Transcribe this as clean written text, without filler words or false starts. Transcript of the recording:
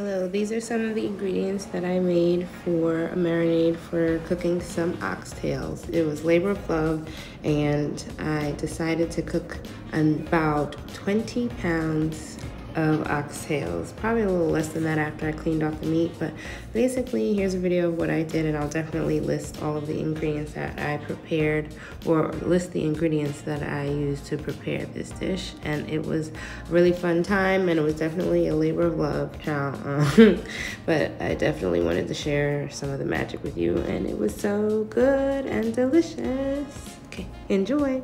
Hello, these are some of the ingredients that I made for a marinade for cooking some oxtails. It was labor of love, and I decided to cook about 20 pounds of oxtails, probably a little less than that after I cleaned off the meat, but basically here's a video of what I did, and I'll definitely list all of the ingredients that I prepared, or list the ingredients that I used to prepare this dish. And it was a really fun time, and it was definitely a labor of love, child, but I definitely wanted to share some of the magic with you, and it was so good and delicious. Okay, enjoy.